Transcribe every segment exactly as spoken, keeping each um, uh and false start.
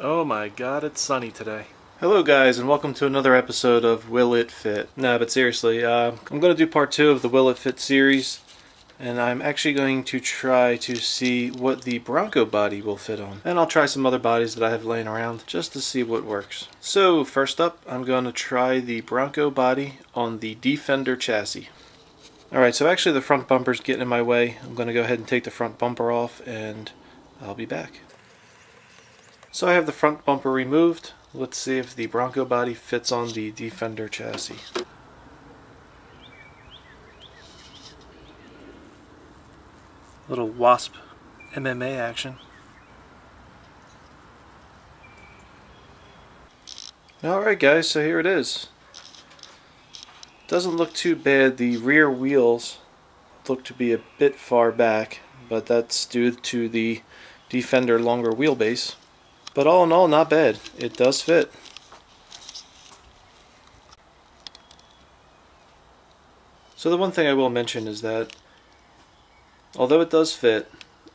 Oh my god, it's sunny today. Hello guys, and welcome to another episode of Will It Fit? Nah, but seriously, uh, I'm going to do part two of the Will It Fit series, and I'm actually going to try to see what the Bronco body will fit on. And I'll try some other bodies that I have laying around, just to see what works. So, first up, I'm going to try the Bronco body on the Defender chassis. Alright, so actually the front bumper's getting in my way. I'm going to go ahead and take the front bumper off, and I'll be back. So I have the front bumper removed. Let's see if the Bronco body fits on the Defender chassis. Little Wasp M M A action. Alright guys, so here it is. Doesn't look too bad. The rear wheels look to be a bit far back, but that's due to the Defender longer wheelbase. But all in all, not bad. It does fit. So the one thing I will mention is that although it does fit,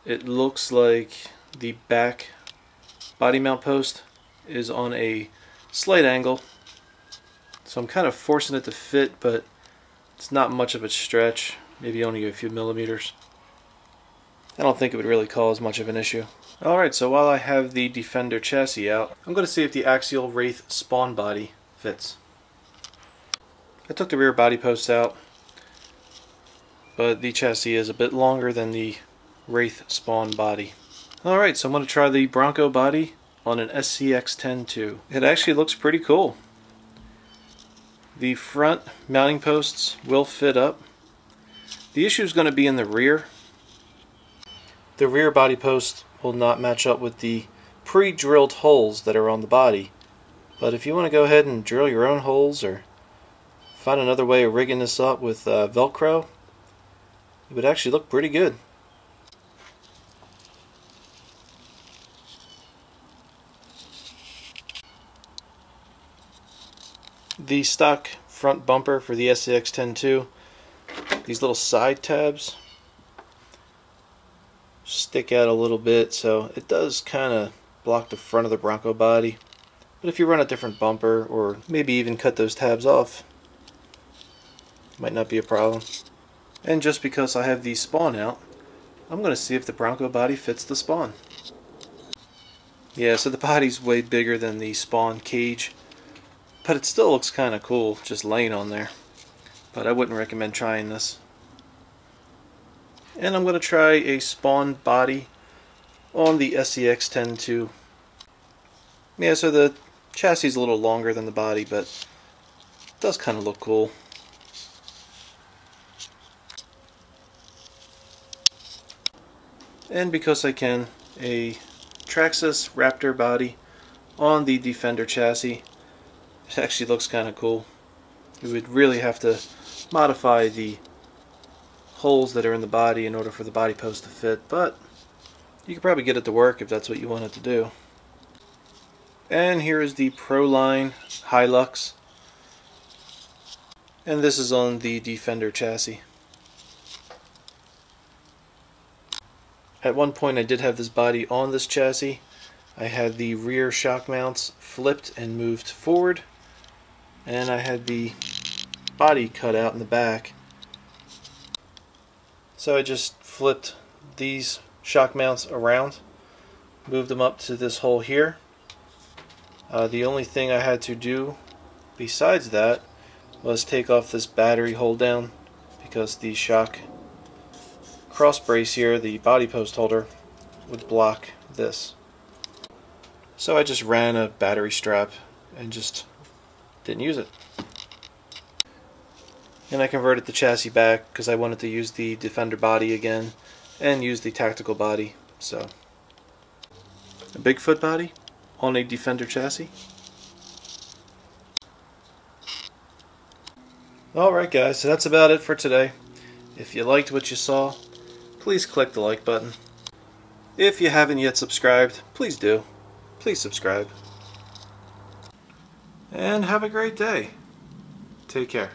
it looks like the back body mount post is on a slight angle. So I'm kind of forcing it to fit, but it's not much of a stretch. Maybe only a few millimeters. I don't think it would really cause much of an issue. Alright, so while I have the Defender chassis out, I'm going to see if the Axial Wraith Spawn body fits. I took the rear body posts out, but the chassis is a bit longer than the Wraith Spawn body. Alright, so I'm going to try the Bronco body on an S C X ten two. It actually looks pretty cool. The front mounting posts will fit up. The issue is going to be in the rear. The rear body post will not match up with the pre-drilled holes that are on the body, but if you want to go ahead and drill your own holes or find another way of rigging this up with uh, Velcro, it would actually look pretty good. The stock front bumper for the S C X ten two, these little side tabs stick out a little bit, so it does kind of block the front of the Bronco body. But if you run a different bumper, or maybe even cut those tabs off, it might not be a problem. And just because I have the Spawn out, I'm going to see if the Bronco body fits the Spawn. Yeah, so the body's way bigger than the Spawn cage, but it still looks kind of cool just laying on there. But I wouldn't recommend trying this. And I'm going to try a Spawn body on the S C X ten two. Yeah, so the chassis is a little longer than the body, but it does kind of look cool. And because I can, a Traxxas Raptor body on the Defender chassis. It actually looks kind of cool. You would really have to modify the holes that are in the body in order for the body post to fit, but you could probably get it to work if that's what you want it to do. And here is the Proline Hilux, and this is on the Defender chassis. At one point I did have this body on this chassis. I had the rear shock mounts flipped and moved forward, and I had the body cut out in the back. So I just flipped these shock mounts around, moved them up to this hole here. Uh, the only thing I had to do besides that was take off this battery hold down, because the shock cross brace here, the body post holder, would block this. So I just ran a battery strap and just didn't use it. And I converted the chassis back because I wanted to use the Defender body again and use the tactical body. So a Bigfoot body on a Defender chassis. Alright guys, so that's about it for today. If you liked what you saw, please click the like button. If you haven't yet subscribed, please do. Please subscribe. And have a great day. Take care.